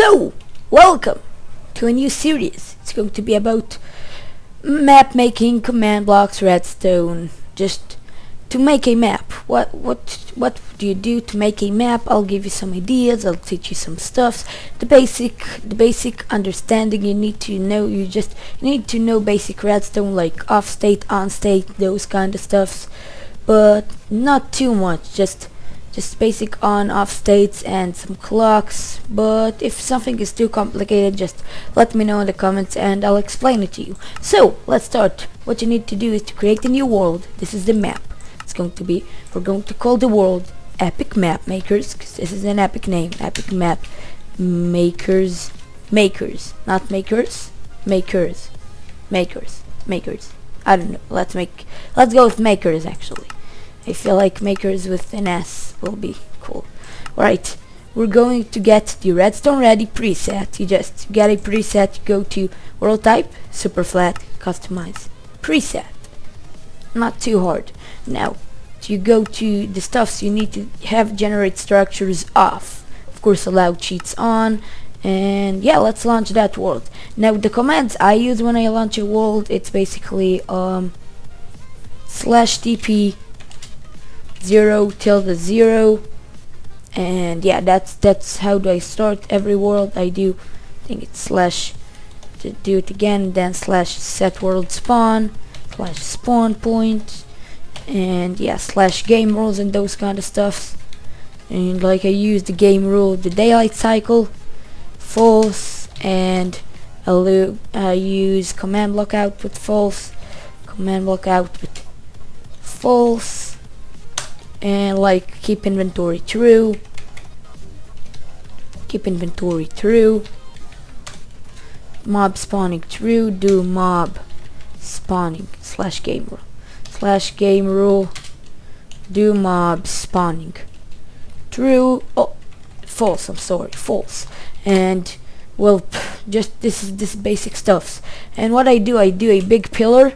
So, welcome to a new series. It's going to be about map making, command blocks, redstone, just to make a map. What do you do to make a map? I'll give you some ideas, I'll teach you some stuff. The basic understanding you need to know. You need to know basic redstone, like off state, on state, those kind of stuffs, but not too much, just basic on off states and some clocks. But if something is too complicated, just let me know in the comments and I'll explain it to you. So let's start. What you need to do is to create a new world. This is the map. It's going to be, we're going to call the world Epic Map Makers, because this is an epic name. Epic Map Makers, makers, not makers, makers, makers, makers. I don't know, let's go with makers. Actually, I feel like makers with an S will be cool. Alright, we're going to get the redstone ready preset. You just get a preset, go to world type, super flat, customize, preset. Not too hard. Now, you go to the stuffs you need to have, generate structures off. Of course, allow cheats on. And yeah, let's launch that world. Now, the commands I use when I launch a world, it's basically /tp 0 tilde 0, and yeah, that's how do I start every world I do. I think it's / to do it again, then / set world spawn, / spawn point, and yeah, / game rules and those kind of stuff. And like I use the game rule, the daylight cycle, false, and I use command block output false, command block output false, and like keep inventory true, keep inventory true, mob spawning true, do mob spawning /game rule do mob spawning true, oh false, I'm sorry, false. And well, just this basic stuffs. And what I do a big pillar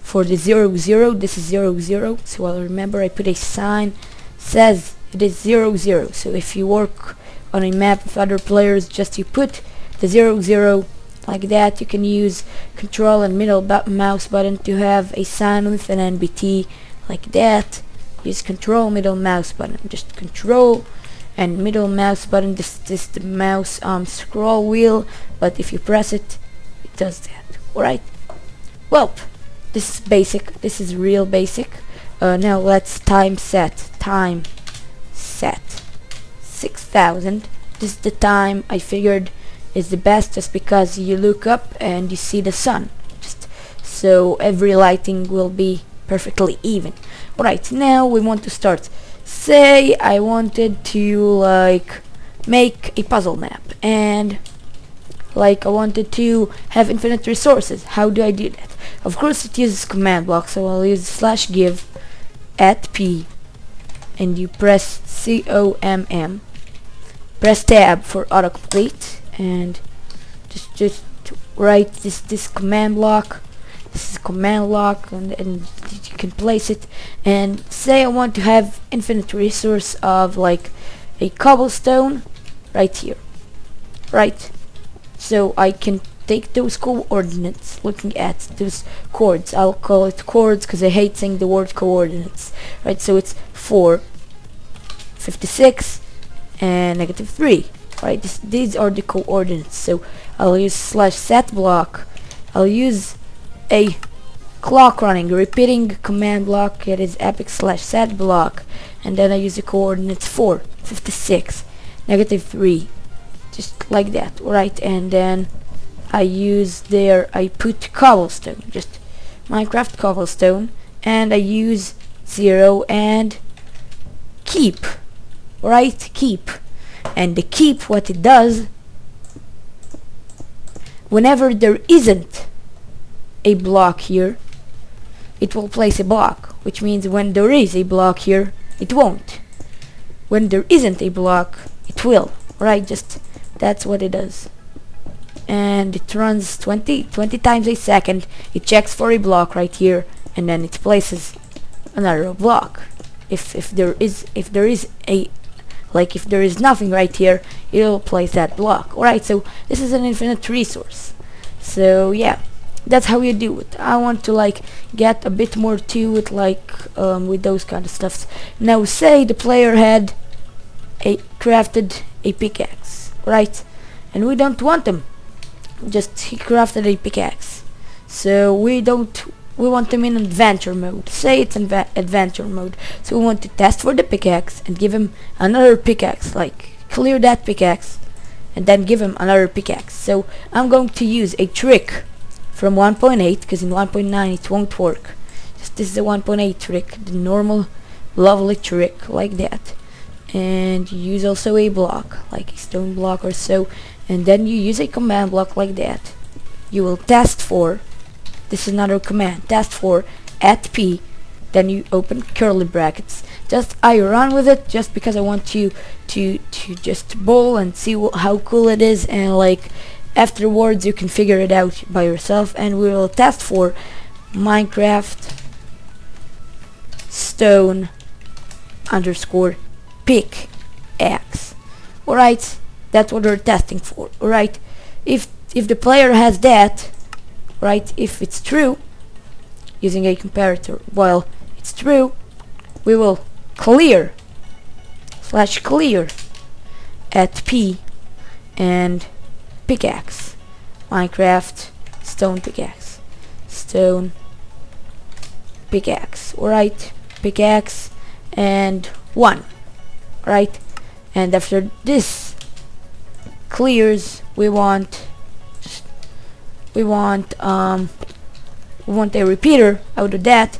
for the 0 0. This is 0 0, so I'll remember I put a sign says it is 0 0. So if you work on a map with other players, just you put the 0 0 like that. You can use control and middle mouse button to have a sign with an NBT like that. Use control, middle mouse button, just control and middle mouse button. This is the mouse scroll wheel, but if you press it, it does that. Alright, well, this is basic, this is real basic. Now let's time set 6000. This is the time I figured is the best, just because you look up and you see the sun, just so every lighting will be perfectly even. Alright, now we want to start. Say I wanted to like make a puzzle map, and like I wanted to have infinite resources. How do I do that? Of course, it uses command block, so I'll use /give at p, and you press CMM, press tab for autocomplete, and just write this command block. This is command block, and you can place it. And say I want to have infinite resource of like a cobblestone right here, right? So I can take those coordinates, looking at those chords. I'll call it chords because I hate saying the word coordinates. Right, so it's 4, 56, and -3. Right, these are the coordinates. So I'll use /set block. I'll use a clock running, repeating command block. It is epic /set block, and then I use the coordinates 4, 56, -3. Just like that, right? And then I use there, I put cobblestone, just Minecraft cobblestone, and I use 0 and keep, right? Keep. And the keep, what it does, whenever there isn't a block here, it will place a block, which means when there is a block here, it won't. When there isn't a block, it will, right? Just that's what it does. And it runs 20 times a second. It checks for a block right here, and then it places another block if there is a Like if there is nothing right here, it'll place that block. Alright, so this is an infinite resource. So yeah, that's how you do it. I want to like get a bit more to it, like with those kind of stuffs. Now say the player had crafted a pickaxe, right? And we don't want them. Just he crafted a pickaxe. So we want them in adventure mode. Say it's in adventure mode. So we want to test for the pickaxe and give him another pickaxe, like clear that pickaxe and then give him another pickaxe. So I'm going to use a trick from 1.8, because in 1.9 it won't work. Just this is the 1.8 trick, the normal lovely trick like that. And you use also a block, like a stone block or so, and then you use a command block like that. You will test for, this is another command, test for at p, then you open curly brackets. Just I run with it just because I want you to just bowl and see how cool it is, and like afterwards you can figure it out by yourself. And we will test for Minecraft stone underscore pickaxe. Alright, that's what we're testing for. Alright, if the player has that, right, if it's true, using a comparator, well, it's true, we will clear /clear at p and pickaxe, Minecraft stone pickaxe, stone pickaxe, alright, pickaxe and 1, right? And after this clears, we want a repeater out of that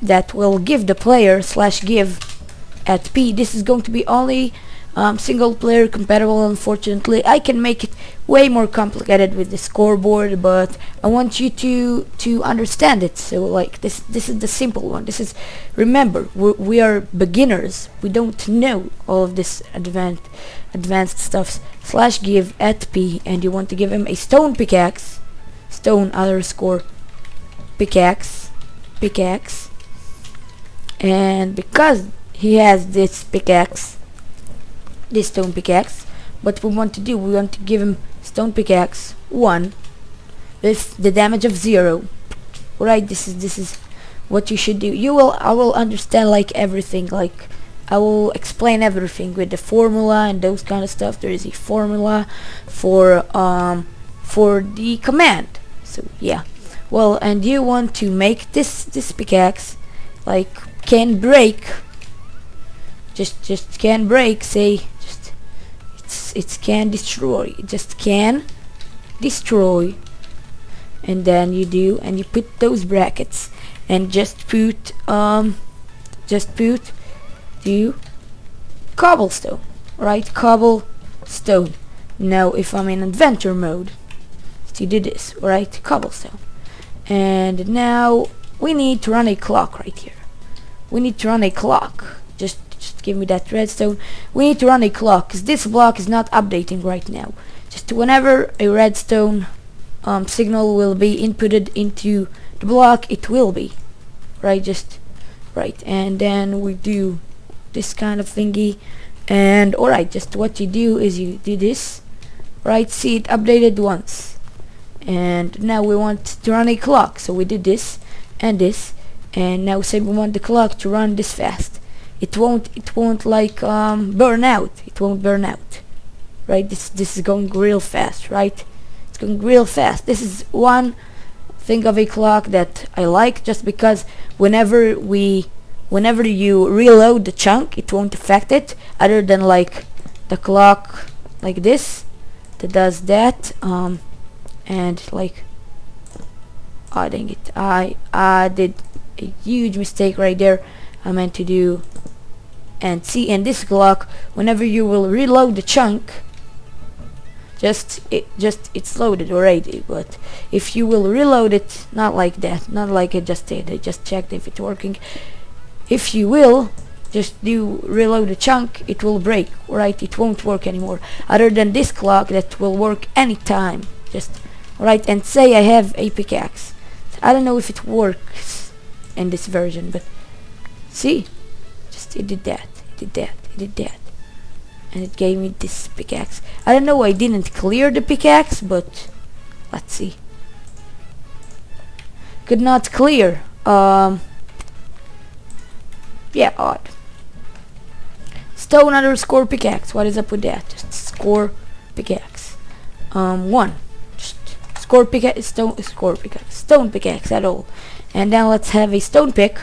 that will give the player /give at p. This is going to be only single player compatible, unfortunately. I can make it way more complicated with the scoreboard, but I want you to understand it. So like this is the simple one. This is, remember, we are beginners, we don't know all of this advanced stuff. /give at p, and you want to give him a stone pickaxe, stone underscore pickaxe, pickaxe, and because he has this pickaxe, this stone pickaxe, what we want to do, we want to give him stone pickaxe 1 with the damage of 0. Right, this is what you should do. I will understand like everything, like I will explain everything with the formula and those kind of stuff. There is a formula for the command. So yeah, well, and you want to make this pickaxe like can break, just can break, say it's can destroy, just can destroy, and then you do, and you put those brackets, and just put the cobblestone, right, cobblestone. Now if I'm in adventure mode, so you do this, right, cobblestone, and now we need to run a clock right here. We need to run a clock, just give me that redstone. We need to run a clock because this block is not updating right now. Just whenever a redstone signal will be inputted into the block, it will be right, just right, and then we do this kind of thingy. And alright, just what you do is you do this, right, see it updated once, and now we want to run a clock, so we do this, and now say we want the clock to run this fast. It won't like burn out. It won't burn out, right? This is going real fast, right? It's going real fast. This is one thing of a clock that I like, just because whenever you reload the chunk, it won't affect it, other than like the clock like this that does that, and like, oh dang it, I did a huge mistake right there. I meant to do, and see, and this clock, whenever you will reload the chunk, it's loaded already, but if you will reload it, not like that, not like I just did, I just checked if it's working. If you will just do reload the chunk, it will break, right? It won't work anymore, other than this clock that will work anytime. Just right, and say I have a pickaxe. I don't know if it works in this version, but see, just it did that, it did that, it did that, and it gave me this pickaxe. I don't know why I didn't clear the pickaxe, but let's see. Could not clear. Yeah, odd. Stone _ pickaxe. What is up with that? Just score pickaxe. One. Just score pickaxe. Stone score pickaxe. Stone pickaxe at all. And now let's have a stone pick.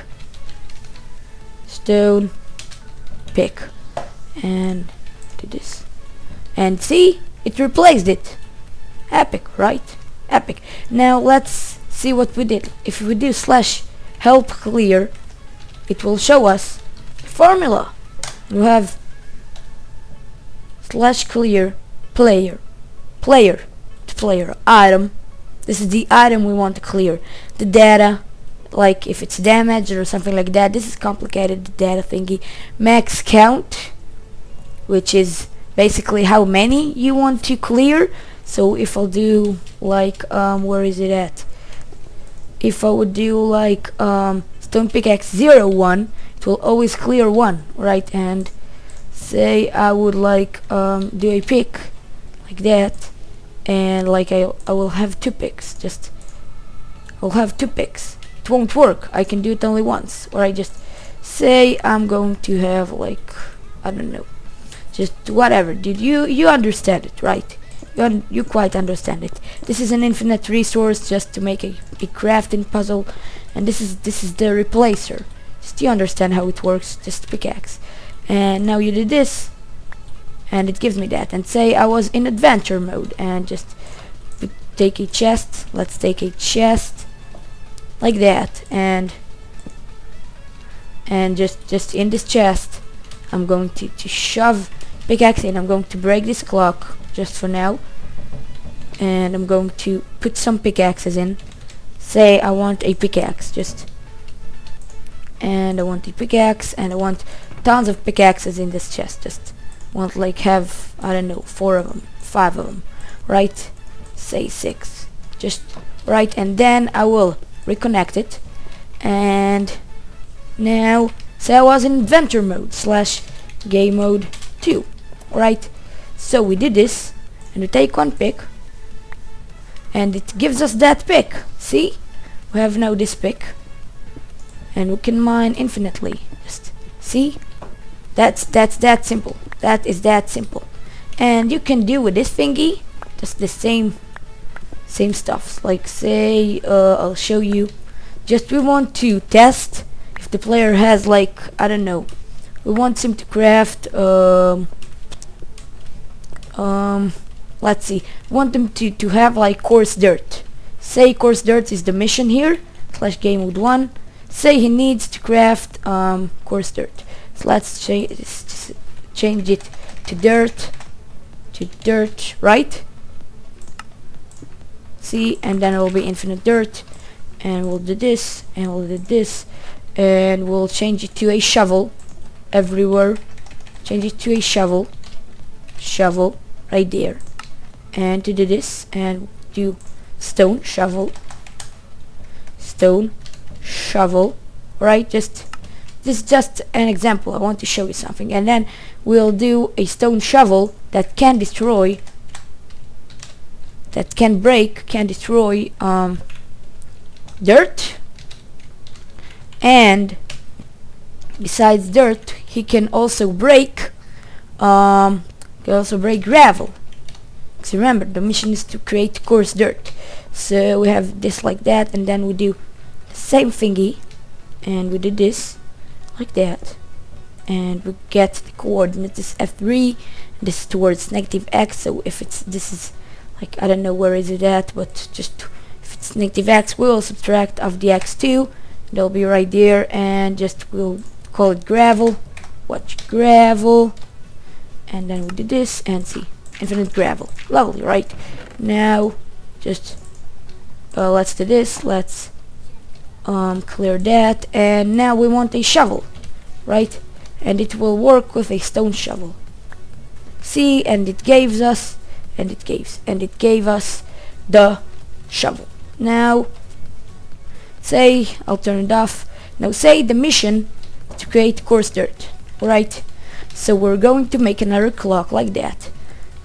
Stone pick. And do this. And see, it replaced it. Epic, right? Epic. Now let's see what we did. If we do /help clear, it will show us the formula. You have /clear player item. This is the item we want to clear. The data, like if it's damaged or something like that. This is complicated, the data thingy. Max count, which is basically how many you want to clear. So if I'll do like where is it at, if I would do like stone pickaxe 01, it will always clear 1, right? And say I would like do a pick like that, and like I will have 2 picks. Just I'll have 2 picks. It won't work. I can do it only once. Or I just say I'm going to have like, I don't know, just whatever. Did you understand it, right? You quite understand it. This is an infinite resource just to make a crafting puzzle, and this is the replacer. Just you understand how it works. Just pickaxe. And now you do this, and it gives me that. And say I was in adventure mode, and just take a chest. Let's take a chest like that, and just in this chest, I'm going to shove pickaxe in. I'm going to break this clock just for now, and I'm going to put some pickaxes in. Say I want a pickaxe, just, and I want a pickaxe, and I want tons of pickaxes in this chest. Just want like have, I don't know, 4 of them, 5 of them, right? Say 6, just right. And then I will reconnect it. And now say I was in adventure mode /game mode 2, right? So we do this, and we take 1 pick, and it gives us that pick. See, we have now this pick, and we can mine infinitely. Just see, that's that simple. That is that simple. And you can do with this thingy just the same stuff. Like say I'll show you. Just we want to test if the player has, like, I don't know, we want him to craft let's see, want them to have like coarse dirt. Say coarse dirt is the mission here, /game mode 1. Say he needs to craft coarse dirt. So let's change it to dirt, right? See, and then it will be infinite dirt, and we'll do this, and we'll do this, and we'll change it to a shovel everywhere. Change it to a shovel right there. And to do this, and do stone shovel, right? Just this is just an example. I want to show you something. And then we'll do a stone shovel that can destroy, that can break, can destroy dirt. And besides dirt, he can also break gravel. Because remember, the mission is to create coarse dirt. So we have this like that, and then we do the same thingy, and we do this like that, and we get the coordinates. This is F3, this is towards -X. So if it's, this is like, I don't know where is it at, but just if it's -X, we will subtract of the X2. They'll be right there, and just we'll call it gravel. Watch, gravel. And then we do this, and see, infinite gravel. Lovely, right? Now just let's do this, let's clear that. And now we want a shovel, right? And it will work with a stone shovel. See, and it gives us, and it gave us the shovel. Now say I'll turn it off. Now say the mission to create coarse dirt, right? So we're going to make another clock like that.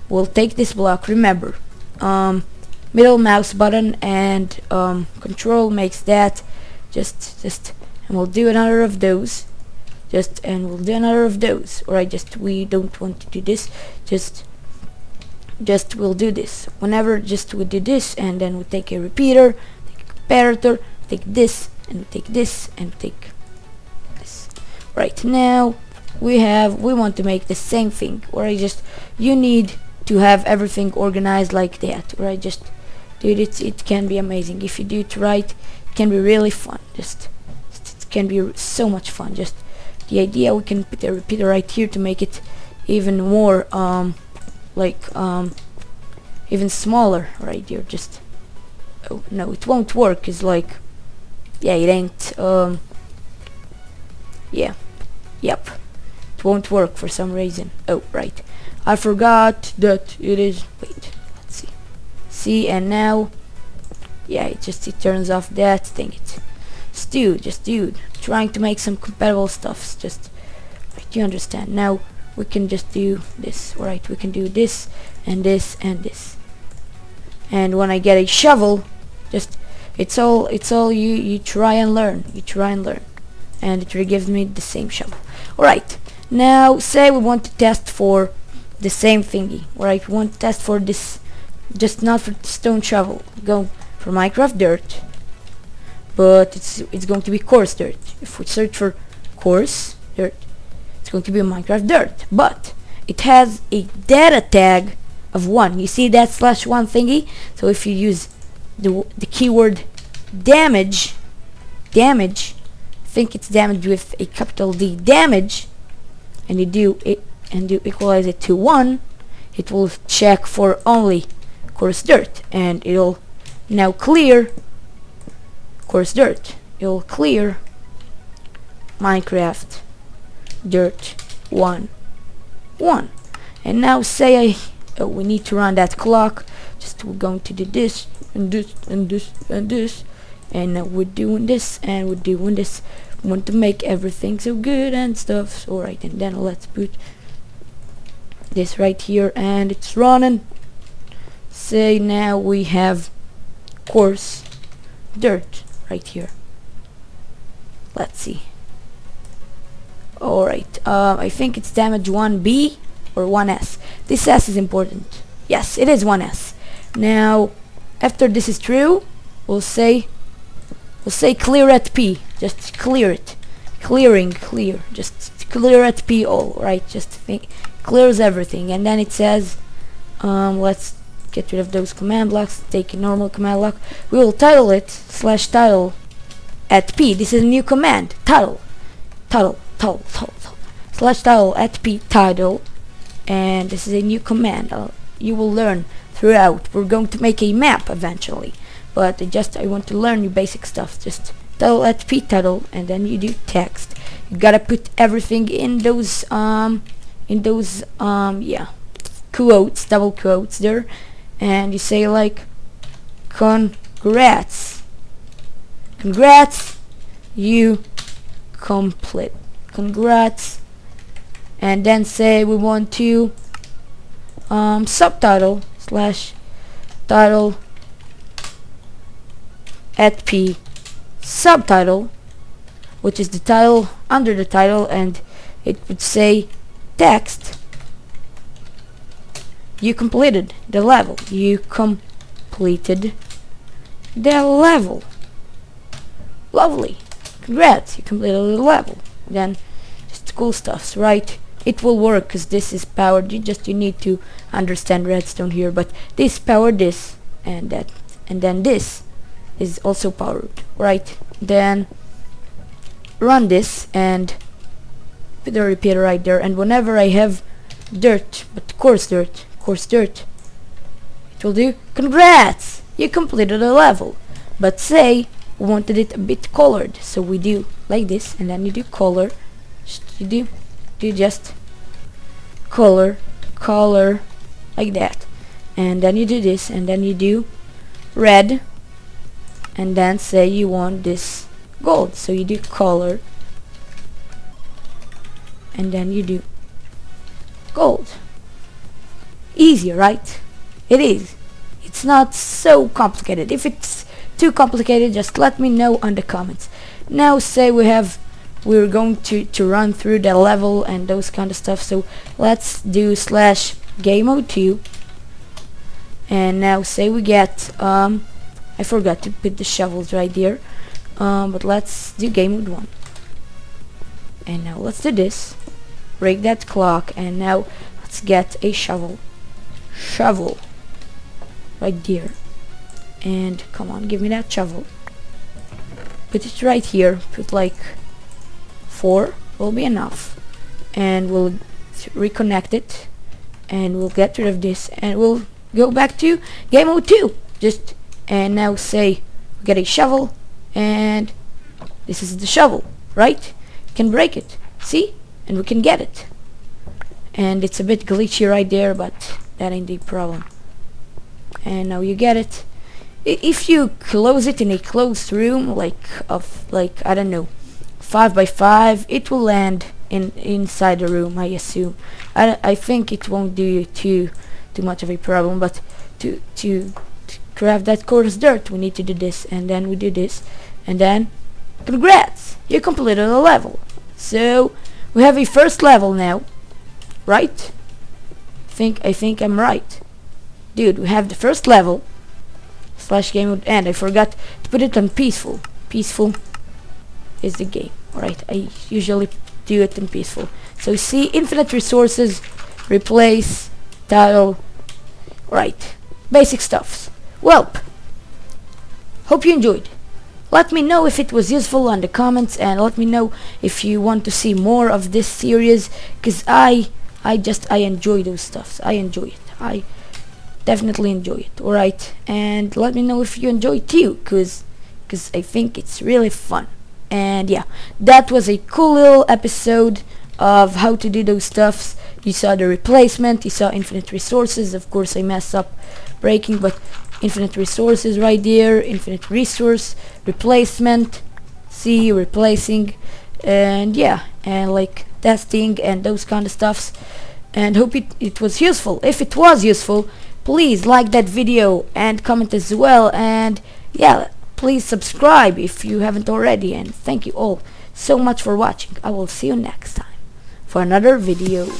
We'll take this block, remember, middle mouse button and control makes that, just and we'll do another of those, and we'll do another of those. Or we don't want to do this, just we'll do this whenever, we do this, and then we take a repeater, take a comparator, take this and take this and take this. Right now we want to make the same thing, or you need to have everything organized like that, or dude, it can be amazing if you do it right. It can be really fun, it can be so much fun. The idea, we can put a repeater right here to make it even more even smaller right here. Oh no, it won't work. It's like, yeah, it ain't yeah, yep, it won't work for some reason. Oh right, I forgot that it is, wait, let's see, and now, yeah, it turns off that thing. Dude, trying to make some compatible stuffs, like, you understand. Now we can do this, right, we can do this and this and this, and when I get a shovel, it's all you try and learn, and it gives me the same shovel. Alright, now say we want to test for the same thingy, right, we want to test for this, not for the stone shovel, go for Minecraft dirt, but it's going to be coarse dirt. If we search for coarse dirt, it's going to be Minecraft dirt, but it has a data tag of 1, you see that /1 thingy, so if you use the keyword damage, I think it's damage with a capital D, damage, and you do it and you equalize it to 1, it will check for only coarse dirt, and it'll now clear coarse dirt, it'll clear Minecraft dirt 1 1. And now say we need to run that clock, we're going to do this and this and this and this, and we're doing this and we're doing this, we want to make everything so good and stuff. Alright, and then let's put this right here and it's running. Say now we have coarse dirt right here, let's see. Alright, I think it's damage 1B or 1S, this S is important, yes it is 1S. Now after this is true, we'll say clear at P, clear it, clear, clear at P all, right, clears everything, and then it says let's get rid of those command blocks, take a normal command block, we will title it /title at P, this is a new command, title /title at P title, and this is a new command, you will learn throughout, we're going to make a map eventually, but I want to learn you basic stuff, title at P title, and then you do text, you gotta put everything in those yeah, quotes, double quotes there, and you say like congrats you complete, and then say we want to subtitle /title at P subtitle, which is the title under the title, and it would say text, you completed the level, lovely, congrats, you completed the level. Then cool stuffs, right, it will work because this is powered, you need to understand redstone here, but this powered this and that, and then this is also powered, right, then run this and put the repeater right there, and whenever I have dirt, but coarse dirt, it will do congrats, you completed a level, but say we wanted it a bit colored, so we do like this, and then you do color, you just color like that, and then you do this, and then you do red, and then say you want this gold, so you do color, and then you do gold. Easier, right? It is. It's not so complicated. If it's too complicated, just let me know on the comments. Now say we're going to run through the level and those kind of stuff, so let's do slash game02, and now say we get I forgot to put the shovels right there, but let's do game mode 1, and now let's do this, break that clock, and now let's get a shovel right there, and come on, give me that shovel, put it right here, put like 4 will be enough, and we'll reconnect it, and we'll get rid of this, and we'll go back to game mode 2 just, and now say we get a shovel, and this is the shovel, right? You can break it, see, and we can get it, and it's a bit glitchy right there, but that ain't the problem. And now you get it. If you close it in a closed room, like I don't know, 5 by 5, it will land inside the room, I assume. I think it won't do you too much of a problem, but to craft that coarse dirt, we need to do this, and then we do this, and then congrats, you completed a level. So we have a first level now, right? I think I'm right, dude. We have the first level. Slash game would end. I forgot to put it on peaceful. Peaceful is the game. Alright, I usually do it in peaceful. So see, infinite resources, replace, tile, right, basic stuffs. Well, hope you enjoyed. Let me know if it was useful on the comments, and let me know if you want to see more of this series, because I enjoy those stuffs. I enjoy it. I definitely enjoy it. Alright, and let me know if you enjoy it too, because I think it's really fun. And yeah, that was a cool little episode of how to do those stuffs. You saw the replacement, you saw infinite resources, of course I messed up breaking, but infinite resources right there, infinite resource, replacement, see, replacing, and yeah, and like testing and those kind of stuffs. And hope it was useful. If it was useful, please like that video and comment as well, and yeah, please subscribe if you haven't already, and thank you all so much for watching. I will see you next time for another video.